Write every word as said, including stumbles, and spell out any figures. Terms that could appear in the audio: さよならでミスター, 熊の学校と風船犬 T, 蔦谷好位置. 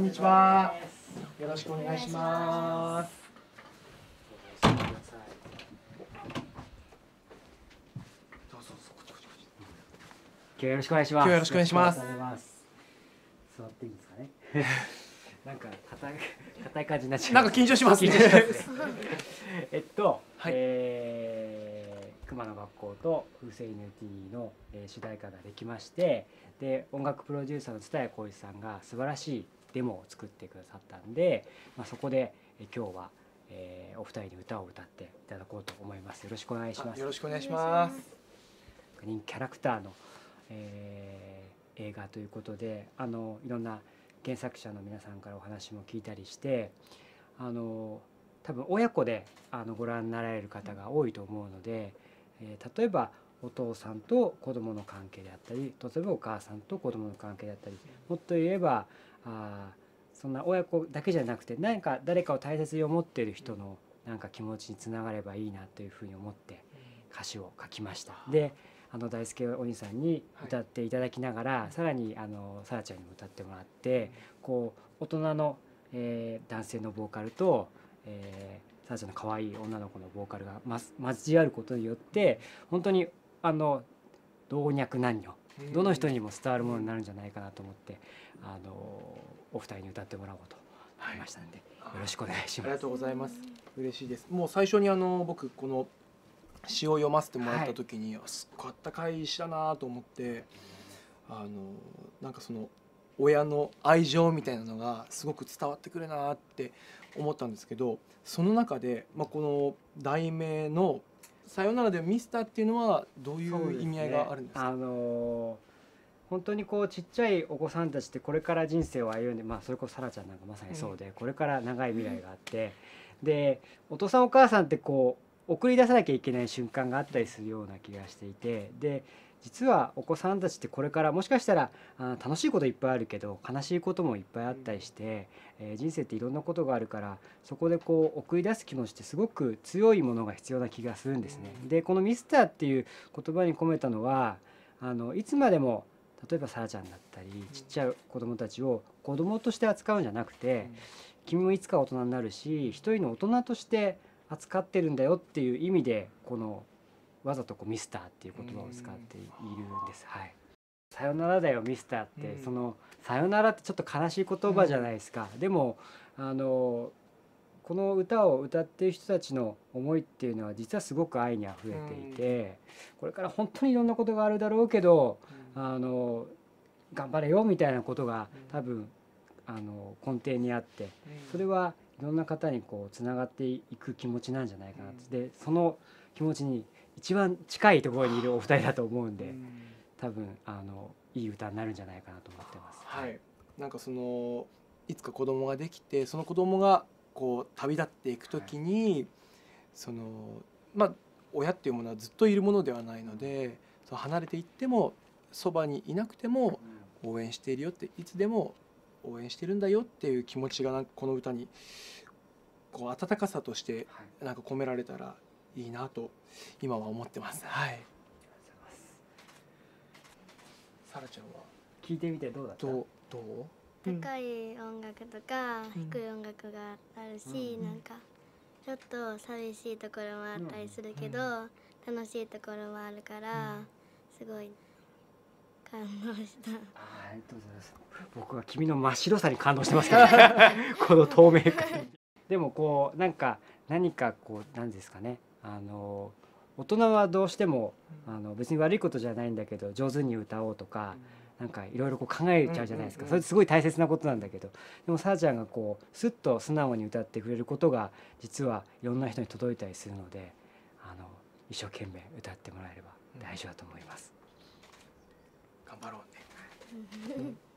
んにちは。よろしくお願いします。今日よろしくお願いします。今日よろしくお願いします。座っていいんですかね。なんか硬い硬い感じになっちゃう。なんか緊張しますね。えっと、はい、えー、熊の学校と風船犬 T の主題歌ができまして、で音楽プロデューサーの蔦谷好位さんが素晴らしいデモを作ってくださったんで、まあそこで今日は、えー、お二人に歌を歌っていただこうと思います。よろしくお願いします。よろしくお願いします。人気キャラクターの、えー、映画ということで、あのいろんな原作者の皆さんからお話も聞いたりして、あの多分親子であのご覧になられる方が多いと思うので、えー、例えばお父さんと子どもの関係であったり、例えばお母さんと子どもの関係であったり、もっと言えばあそんな親子だけじゃなくて、何か誰かを大切に思っている人のなんか気持ちにつながればいいなというふうに思って歌詞を書きました。であの大輔お兄さんに歌っていただきながら、はい、さらにあのさらちゃんにも歌ってもらって、うん、こう大人の、えー、男性のボーカルと、えー、さらちゃんの可愛い女の子のボーカルが交わることによって、本当にあの老若男女どの人にも伝わるものになるんじゃないかなと思って、うん、あのお二人に歌ってもらおうと思いましたので、はい、よろしくお願いします。ありがとうございます。嬉しいです。もう最初にあの僕この詩を読ませてもらった時に、はい、すっごいあったかい詩だなと思って、あのなんかその親の愛情みたいなのがすごく伝わってくるなって思ったんですけど、その中で、まあ、この題名の「さよならでミスター」っていうのはどういう意味合いがあるんですか？そうですね、あの本当にこうちっちゃいお子さんたちってこれから人生を歩んで、まあ、それこそさらちゃんなんかまさにそうで、うん、これから長い未来があって、うん、でお父さんお母さんってこう送り出さなきゃいけない瞬間があったりするような気がしていて、で実はお子さんたちってこれからもしかしたらあ楽しいこといっぱいあるけど悲しいこともいっぱいあったりして、えー、人生っていろんなことがあるから、そこでこう送り出す気持ちってすごく強いものが必要な気がするんですね。でこの「ミスター」っていう言葉に込めたのは、あのいつまでも例えばさらちゃんだったりちっちゃい子どもたちを子どもとして扱うんじゃなくて、君もいつか大人になるし一人の大人として扱ってるんだよっていう意味で、このわざとこうミスターっていう言葉を使っているんです。はい。さよならだよミスターって、そのさよならってちょっと悲しい言葉じゃないですか。でもあのこの歌を歌ってる人たちの思いっていうのは実はすごく愛にあふれていて、これから本当にいろんなことがあるだろうけど、あの頑張れよみたいなことが多分あの根底にあって、それはいろんな方にこうつながっていく気持ちなんじゃないかなって、うん、でその気持ちに一番近いところにいるお二人だと思うんで、うん、多分あのいい歌になるんじゃないかなと思ってます。はいはい、なんかそのいつか子供ができて、その子供がこう旅立っていくときに、はい、そのまあ親っていうものはずっといるものではないので、うん、その離れていってもそばにいなくても応援しているよって、いつでも応援してるんだよっていう気持ちがなんかこの歌にこう温かさとしてなんか込められたらいいなと今は思ってます。はい。さらちゃんは聞いてみてどうだった？どうどう？深い音楽とか低い音楽があるし、うん、なんかちょっと寂しいところもあったりするけど、うんうん、楽しいところもあるから、うん、すごい感動した。ありがとうございます。僕は君の真っ白さに感動してますから、ね、この透明感でもこうなんか何かこうなんですかね、あの大人はどうしてもあの別に悪いことじゃないんだけど上手に歌おうとか、なんかいろいろこう考えちゃうじゃないですか。それすごい大切なことなんだけど、でもさらちゃんがこうすっと素直に歌ってくれることが実はいろんな人に届いたりするので、あの一生懸命歌ってもらえれば大丈夫だと思います。頑張ろうね。